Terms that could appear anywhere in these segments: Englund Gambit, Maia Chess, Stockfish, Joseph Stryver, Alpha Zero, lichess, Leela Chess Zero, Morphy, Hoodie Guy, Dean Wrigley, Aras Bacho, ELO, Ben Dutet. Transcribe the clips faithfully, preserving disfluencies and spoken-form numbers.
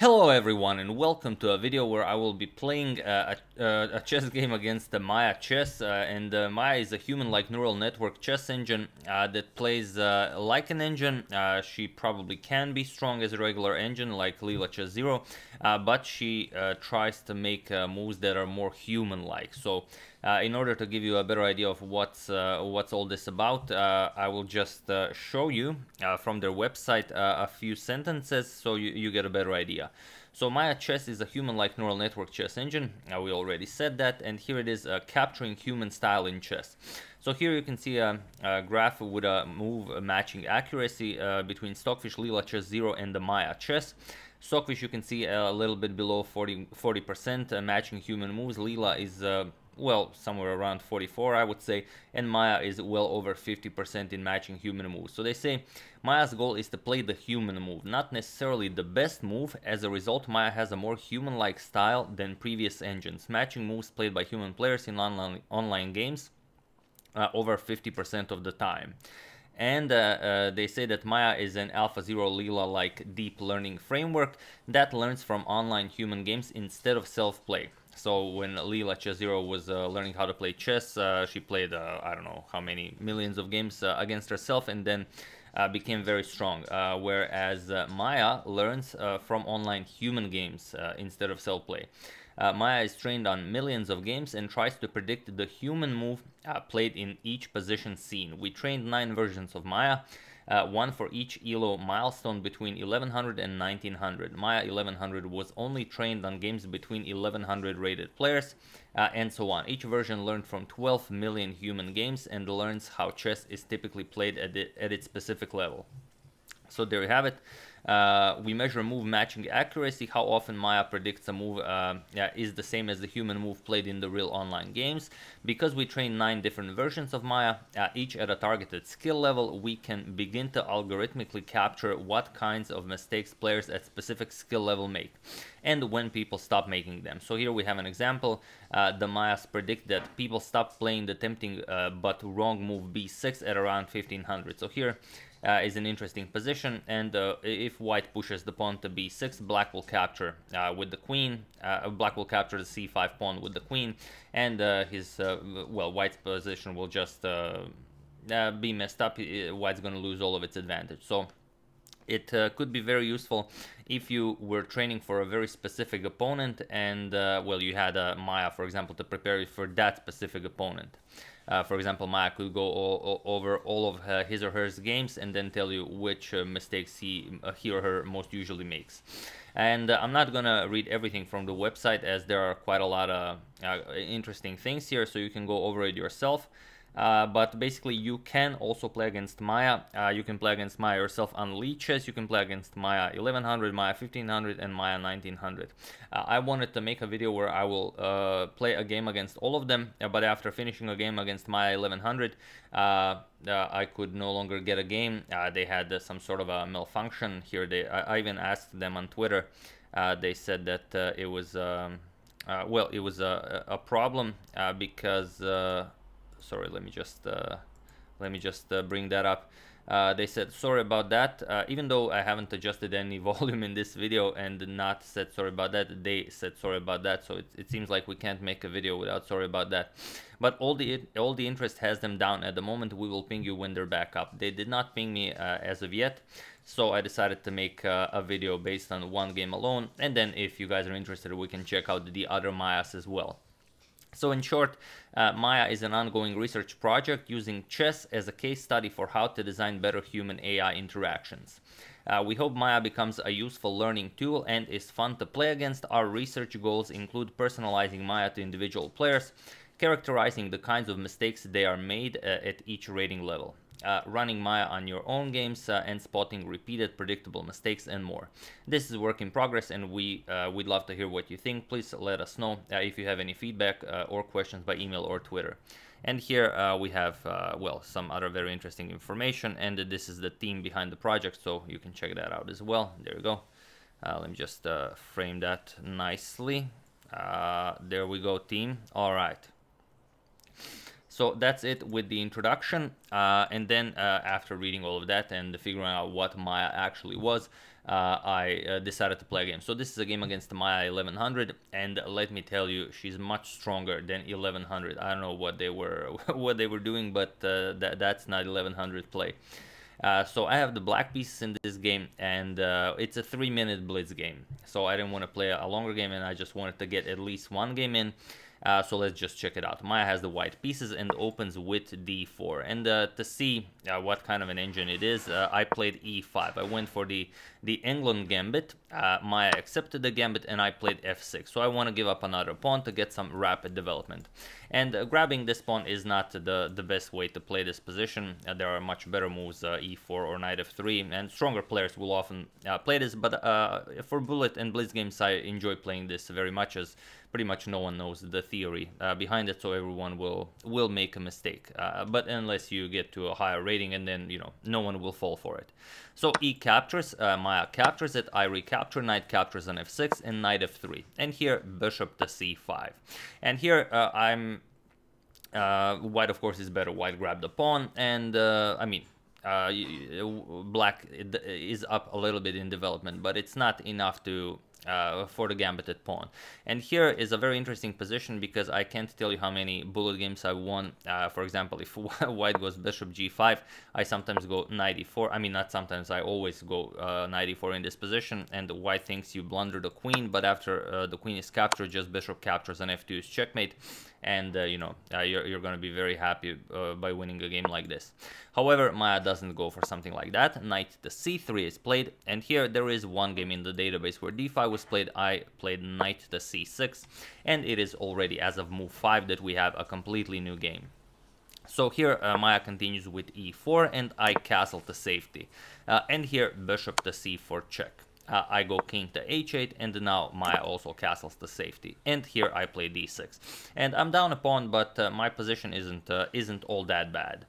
Hello everyone and welcome to a video where I will be playing a, a, a chess game against the Maia Chess. Uh, and uh, Maia is a human-like neural network chess engine uh, that plays uh, like an engine. Uh, she probably can be strong as a regular engine like Leela Chess Zero, uh, but she uh, tries to make uh, moves that are more human-like. So uh, in order to give you a better idea of what's, uh, what's all this about, uh, I will just uh, show you uh, from their website uh, a few sentences so you, you get a better idea. So Maia Chess is a human-like neural network chess engine, uh, we already said that, and here it is, uh, capturing human style in chess. So here you can see a, a graph with a move matching accuracy uh, between Stockfish, Leela Chess Zero and the Maia Chess. Stockfish you can see a little bit below forty percent uh, matching human moves. Leela is uh, well, somewhere around forty-four I would say, and Maia is well over fifty percent in matching human moves. So they say Maia's goal is to play the human move, not necessarily the best move. As a result, Maia has a more human-like style than previous engines, matching moves played by human players in online, online games uh, over fifty percent of the time. And uh, uh, they say that Maia is an Alpha Zero Leela-like deep learning framework that learns from online human games instead of self-play. So when Leela Chess Zero was uh, learning how to play chess, uh, she played uh, I don't know how many millions of games uh, against herself and then uh, became very strong. Uh, whereas uh, Maia learns uh, from online human games uh, instead of self-play. Uh, Maia is trained on millions of games and tries to predict the human move uh, played in each position scene. We trained nine versions of Maia. Uh, one for each E L O milestone between eleven hundred and nineteen hundred. Maia eleven hundred was only trained on games between eleven hundred rated players, uh, and so on. Each version learned from twelve million human games and learns how chess is typically played at, it, at its specific level. So there you have it. Uh, we measure move matching accuracy. How often Maia predicts a move uh, is the same as the human move played in the real online games. Because we train nine different versions of Maia, uh, each at a targeted skill level, we can begin to algorithmically capture what kinds of mistakes players at specific skill level make and when people stop making them. So here we have an example. Uh, the Maias predict that people stop playing the tempting uh, but wrong move B six at around fifteen hundred. So here Uh, is an interesting position, and uh, if white pushes the pawn to B six, black will capture uh, with the queen. Uh, black will capture the C five pawn with the queen, and uh, his uh, well, white's position will just uh, uh, be messed up. White's going to lose all of its advantage. So it uh, could be very useful if you were training for a very specific opponent, and uh, well, you had a uh, Maia, for example, to prepare you for that specific opponent. Uh, for example, Maia could go all, all over all of uh, his or her games and then tell you which uh, mistakes he, uh, he or her most usually makes. And uh, I'm not gonna read everything from the website, as there are quite a lot of uh, interesting things here, so you can go over it yourself. Uh, but basically you can also play against Maia. Uh, you can play against Maia yourself on lichess. You can play against Maia eleven hundred, Maia fifteen hundred and Maia nineteen hundred. Uh, I wanted to make a video where I will uh, play a game against all of them, but after finishing a game against Maia eleven hundred, uh, uh, I could no longer get a game. Uh, they had uh, some sort of a malfunction here. They, I, I even asked them on Twitter. Uh, they said that uh, it was, um, uh, well, it was a, a problem uh, because... Uh, sorry, let me just uh, let me just uh, bring that up. Uh, they said sorry about that, uh, even though I haven't adjusted any volume in this video and not said sorry about that. They said sorry about that, so it, it seems like we can't make a video without sorry about that. But all the all the interest has them down at the moment. We will ping you when they're back up. They did not ping me uh, as of yet, so I decided to make uh, a video based on one game alone, and then if you guys are interested, we can check out the other Maias as well. So in short, uh, Maia is an ongoing research project using chess as a case study for how to design better human-A I interactions. Uh, we hope Maia becomes a useful learning tool and is fun to play against. Our research goals include personalizing Maia to individual players, characterizing the kinds of mistakes they are made uh, at each rating level, uh, running Maia on your own games, uh, and spotting repeated predictable mistakes and more. This is work in progress, and we, uh, we'd love to hear what you think. Please let us know uh, if you have any feedback uh, or questions by email or Twitter. And here uh, we have, uh, well, some other very interesting information, and this is the team behind the project, so you can check that out as well. There you go. Uh, let me just uh, frame that nicely. Uh, there we go, team. All right. So that's it with the introduction, uh, and then uh, after reading all of that and figuring out what Maia actually was, uh, I uh, decided to play a game. So this is a game against Maia eleven hundred, and let me tell you, she's much stronger than eleven hundred. I don't know what they were what they were doing, but uh, that that's not eleven hundred play. Uh, so I have the black pieces in this game, and uh, it's a three-minute blitz game. So I didn't want to play a longer game, and I just wanted to get at least one game in. Uh, so let's just check it out. Maia has the white pieces and opens with d four. And uh, to see uh, what kind of an engine it is, uh, I played e five. I went for the, the Englund Gambit. Uh, Maia accepted the gambit, and I played f six. So I want to give up another pawn to get some rapid development. And uh, grabbing this pawn is not the, the best way to play this position. Uh, there are much better moves, uh, e four or knight f three, and stronger players will often uh, play this. But uh, for bullet and blitz games, I enjoy playing this very much, as pretty much no one knows the theory uh, behind it, so everyone will will make a mistake. Uh, but unless you get to a higher rating, and then, you know, no one will fall for it. So e captures, uh, Maia captures it, I recapture, knight captures on f six, and knight f three. And here, bishop to c five. And here uh, I'm... Uh, white, of course, is better. White grabbed the pawn, and uh, I mean... Uh, black is up a little bit in development, but it's not enough to uh, for the gambited pawn. And here is a very interesting position, because I can't tell you how many bullet games I won. Uh, for example, if white goes bishop g five, I sometimes go knight e four. I mean, not sometimes, I always go uh, knight e four in this position, and white thinks you blunder the queen, but after uh, the queen is captured, just bishop captures and f two is checkmate. And, uh, you know, uh, you're, you're going to be very happy uh, by winning a game like this. However, Maia doesn't go for something like that. Knight to c three is played. And here there is one game in the database where d five was played. I played knight to c six. And it is already, as of move five, that we have a completely new game. So here uh, Maia continues with e four, and I castle to safety. Uh, and here bishop to c four check. Uh, I go king to h eight, and now Maia also castles to safety. And here I play d six. And I'm down a pawn, but uh, my position isn't, uh, isn't all that bad.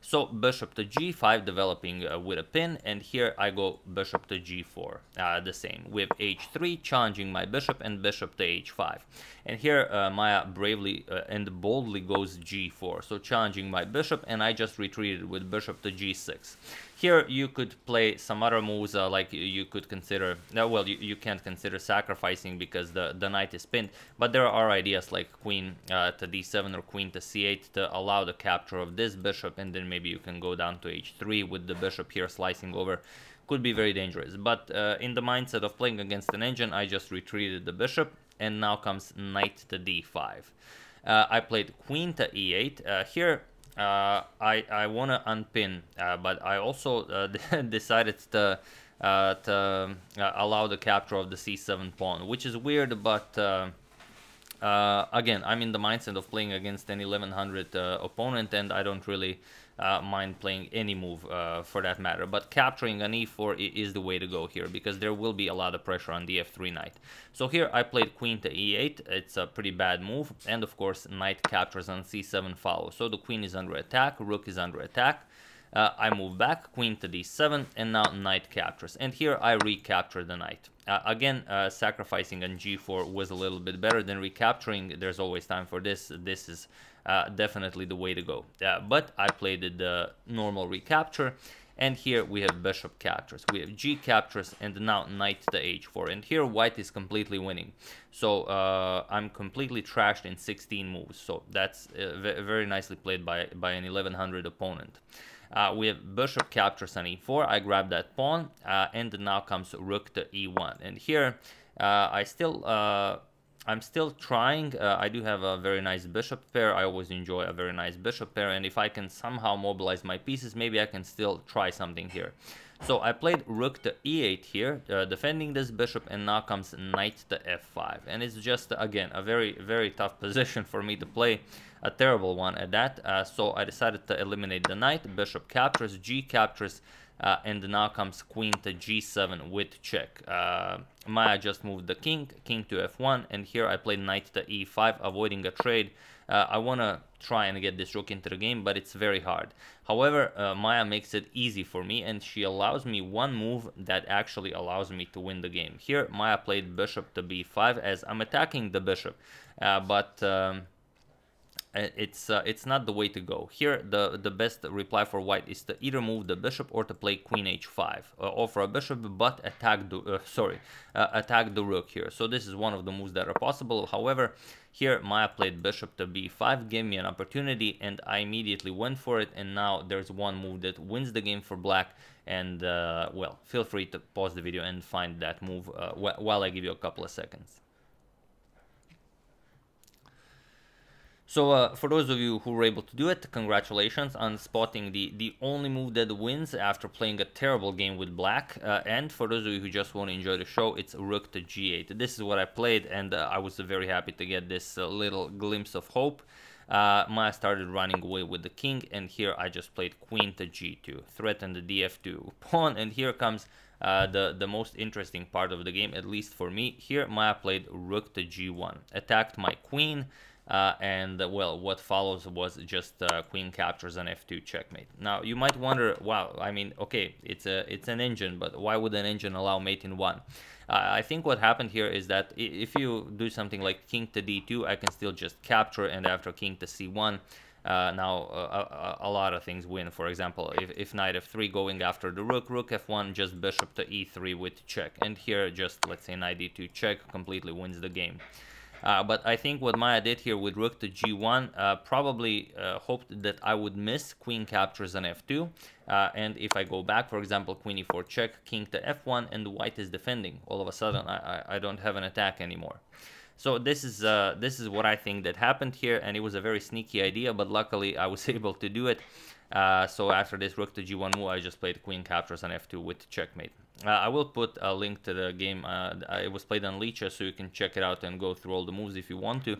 So bishop to g five, developing uh, with a pin, and here I go bishop to g four, uh, the same, with h three, challenging my bishop, and bishop to h five. And here uh, Maia bravely uh, and boldly goes g four, so challenging my bishop, and I just retreated with bishop to g six. Here you could play some other moves, uh, like you could consider, uh, well, you, you can't consider sacrificing because the, the knight is pinned, but there are ideas like queen uh, to d seven or queen to c eight to allow the capture of this bishop, and then maybe you can go down to h three with the bishop here slicing over. Could be very dangerous, but uh, in the mindset of playing against an engine, I just retreated the bishop, and now comes knight to d five. Uh, I played queen to e eight. Uh, here... Uh, I, I want to unpin, uh, but I also uh, decided to, uh, to uh, allow the capture of the c seven pawn, which is weird, but uh, uh, again, I'm in the mindset of playing against an eleven hundred uh, opponent, and I don't really uh, mind playing any move uh, for that matter. But capturing an e four is the way to go here, because there will be a lot of pressure on the f three knight. So here I played queen to e eight. It's a pretty bad move, and of course knight captures on c seven follows. So the queen is under attack, rook is under attack. Uh, I move back, queen to d seven, and now knight captures. And here I recapture the knight. Uh, again, uh, sacrificing on g four was a little bit better than recapturing. There's always time for this. This is uh, definitely the way to go. Uh, but I played the normal recapture. And here we have bishop captures, we have g captures, and now knight to h four. And here white is completely winning. So uh, I'm completely trashed in sixteen moves. So that's uh, very nicely played by, by an eleven hundred opponent. Uh, we have bishop captures on e four, I grab that pawn, uh, and now comes rook to e one. And here uh, I still, uh, I'm still trying, uh, I do have a very nice bishop pair, I always enjoy a very nice bishop pair, and if I can somehow mobilize my pieces, maybe I can still try something here. So I played rook to e eight here, uh, defending this bishop, and now comes knight to f five. And it's just, again, a very, very tough position for me to play, a terrible one at that. Uh, so I decided to eliminate the knight, bishop captures, g captures, uh, and now comes queen to g seven with check. Uh, Maia just moved the king, king to f one, and here I played knight to e five, avoiding a trade. Uh, I want to try and get this rook into the game, but it's very hard. However, uh, Maia makes it easy for me, and she allows me one move that actually allows me to win the game. Here, Maia played bishop to b five, as I'm attacking the bishop, uh, but um, it's uh, it's not the way to go. Here, the, the best reply for white is to either move the bishop or to play queen h five, uh, offer a bishop, but attack the uh, sorry uh, attack the rook here. So this is one of the moves that are possible. However, here Maia played bishop to b five, gave me an opportunity, and I immediately went for it. And now there's one move that wins the game for black. And uh, well, feel free to pause the video and find that move uh, wh while I give you a couple of seconds. So uh, for those of you who were able to do it, congratulations on spotting the, the only move that wins after playing a terrible game with black. Uh, and for those of you who just want to enjoy the show, it's rook to g eight. This is what I played, and uh, I was very happy to get this uh, little glimpse of hope. Uh, Maia started running away with the king, and here I just played queen to g two, threatened the d f two pawn, and here comes uh, the, the most interesting part of the game, at least for me. Here Maia played rook to g one, attacked my queen, Uh, and uh, well, what follows was just uh, queen captures an f two checkmate. Now you might wonder, wow, I mean, okay, it's a it's an engine, but why would an engine allow mate in one? Uh, I think what happened here is that if you do something like king to d two, I can still just capture, and after king to c one, uh, now uh, a, a lot of things win. For example, if, if knight f three going after the rook, rook f one, just bishop to e three with check, and here just let's say knight d two check completely wins the game. Uh, but I think what Maia did here with rook to g one, uh, probably uh, hoped that I would miss queen captures on f two. Uh, and if I go back, for example, queen e four check, king to f one, and white is defending. All of a sudden, I, I don't have an attack anymore. So this is, uh, this is what I think that happened here. And it was a very sneaky idea, but luckily I was able to do it. Uh, so after this rook to g one move, I just played queen captures on f two with checkmate. Uh, I will put a link to the game. Uh, it was played on Lichess, so you can check it out and go through all the moves if you want to.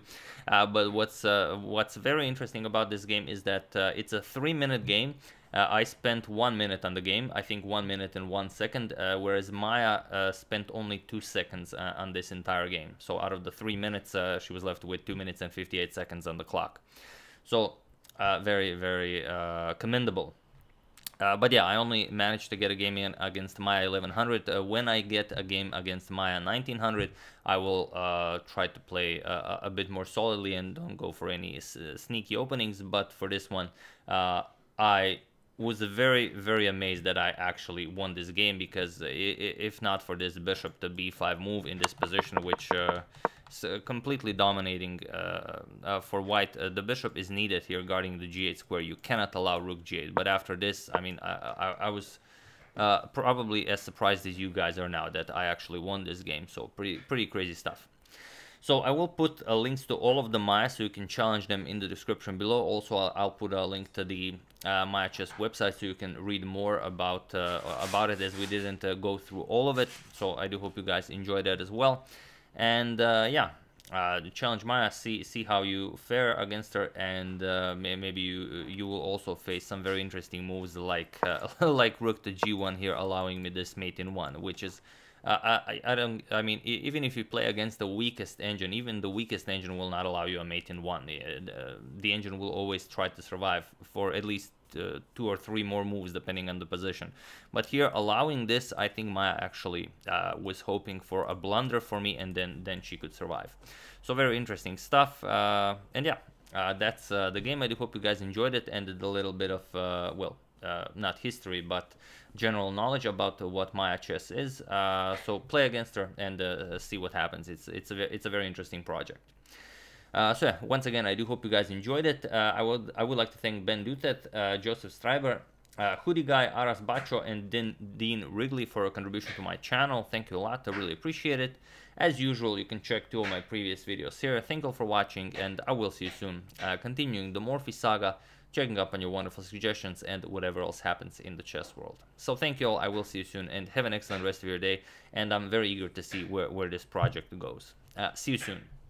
Uh, but what's uh, what's very interesting about this game is that uh, it's a three-minute game. Uh, I spent one minute on the game, I think one minute and one second, uh, whereas Maia uh, spent only two seconds uh, on this entire game. So out of the three minutes, uh, she was left with two minutes and fifty-eight seconds on the clock. So uh, very, very uh, commendable. Uh, but yeah, I only managed to get a game in against Maia eleven hundred. Uh, when I get a game against Maia nineteen hundred, I will uh, try to play uh, a bit more solidly and don't go for any s sneaky openings. But for this one, uh, I was very, very amazed that I actually won this game, because if not for this bishop to b five move in this position, which uh, is completely dominating uh, uh, for white, uh, the bishop is needed here guarding the g eight square. You cannot allow rook g eight. But after this, I mean, I, I, I was uh, probably as surprised as you guys are now that I actually won this game. So pretty, pretty crazy stuff. So I will put uh, links to all of the Maia, so you can challenge them in the description below. Also, I'll, I'll put a link to the uh, Maia Chess website, so you can read more about uh, about it, as we didn't uh, go through all of it. So I do hope you guys enjoy that as well. And uh, yeah, uh, challenge Maia, see see how you fare against her, and uh, may, maybe you you will also face some very interesting moves like uh, like rook to g one here, allowing me this mate in one, which is. Uh, I, I don't. I mean, even if you play against the weakest engine, even the weakest engine will not allow you a mate in one. Uh, the engine will always try to survive for at least uh, two or three more moves, depending on the position. But here, allowing this, I think Maia actually uh, was hoping for a blunder for me, and then then she could survive. So very interesting stuff. Uh, and yeah, uh, that's uh, the game. I do hope you guys enjoyed it, and a little bit of uh, well. Uh, not history, but general knowledge about uh, what Maia Chess is. Uh, so play against her and uh, see what happens. It's it's a it's a very interesting project. Uh, so yeah, once again, I do hope you guys enjoyed it. Uh, I would I would like to thank Ben Dutet, uh, Joseph Stryver, uh, Hoodie Guy, Aras Bacho, and Din, Dean Wrigley for a contribution to my channel. Thank you a lot. I really appreciate it. As usual, you can check two of my previous videos here. Thank you all for watching, and I will see you soon. Uh, continuing the Morphy saga. Checking up on your wonderful suggestions and whatever else happens in the chess world. So thank you all, I will see you soon, and have an excellent rest of your day, and I'm very eager to see where, where this project goes. Uh, see you soon.